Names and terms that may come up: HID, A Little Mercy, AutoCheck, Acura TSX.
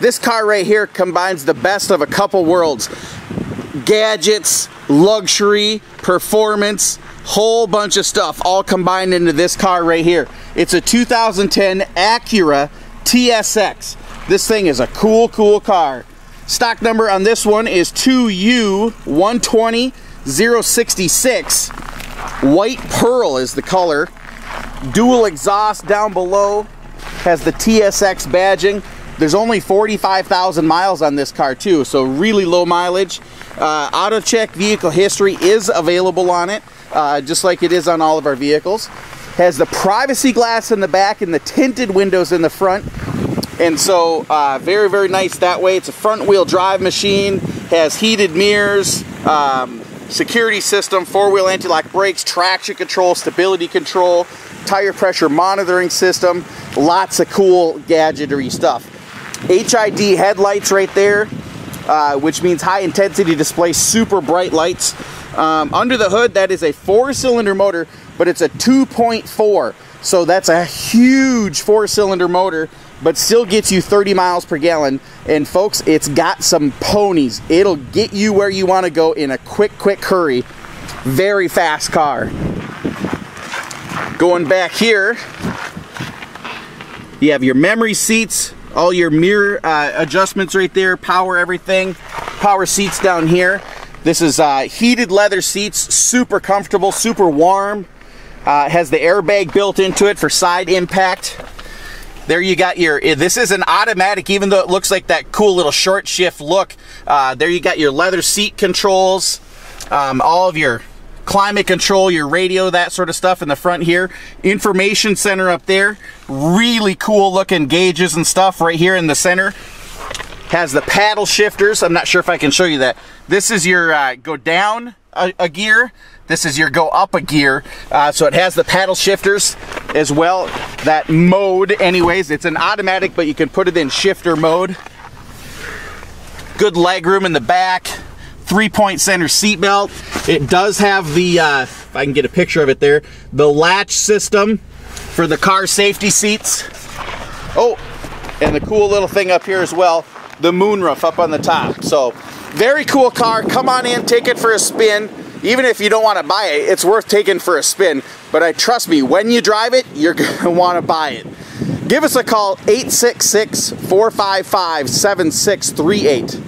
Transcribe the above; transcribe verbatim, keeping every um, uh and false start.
This car right here combines the best of a couple worlds. Gadgets, luxury, performance, whole bunch of stuff all combined into this car right here. It's a two thousand ten Acura T S X. This thing is a cool, cool car. Stock number on this one is two U one two zero zero six six. White pearl is the color. Dual exhaust down below. Has the T S X badging. There's only forty-five thousand miles on this car too, so really low mileage. Uh, AutoCheck vehicle history is available on it, uh, just like it is on all of our vehicles. Has the privacy glass in the back and the tinted windows in the front. And so uh, very, very nice that way. It's a front wheel drive machine, has heated mirrors, um, security system, four wheel anti-lock brakes, traction control, stability control, tire pressure monitoring system, lots of cool gadgetry stuff. H I D headlights right there, uh, which means high intensity display, super bright lights. Um, under the hood, that is a four cylinder motor, but it's a two point four. So that's a huge four cylinder motor, but still gets you thirty miles per gallon. And folks, it's got some ponies. It'll get you where you want to go in a quick, quick hurry. Very fast car. Going back here, you have your memory seats, all your mirror uh, adjustments right there, power everything, power seats down here. This is uh, heated leather seats, super comfortable, super warm. Uh, has the airbag built into it for side impact. There you got your, this is an automatic, even though it looks like that cool little short shift look. Uh, there you got your leather seat controls, um, all of your climate control, your radio, that sort of stuff in the front here. Information center up there. Really cool looking gauges and stuff right here in the center. Has the paddle shifters. I'm not sure if I can show you that. This is your uh, go down a, a gear. This is your go up a gear. Uh, so it has the paddle shifters as well. That mode anyways. It's an automatic, but you can put it in shifter mode. Good leg room in the back. Three-point center seat belt. It does have the, uh, if I can get a picture of it there, the latch system for the car safety seats. Oh, and the cool little thing up here as well, the moonroof up on the top. So, very cool car. Come on in, take it for a spin. Even if you don't want to buy it, it's worth taking for a spin. But I trust me, when you drive it, you're gonna want to buy it. Give us a call, eight six six, four five five, seven six three eight.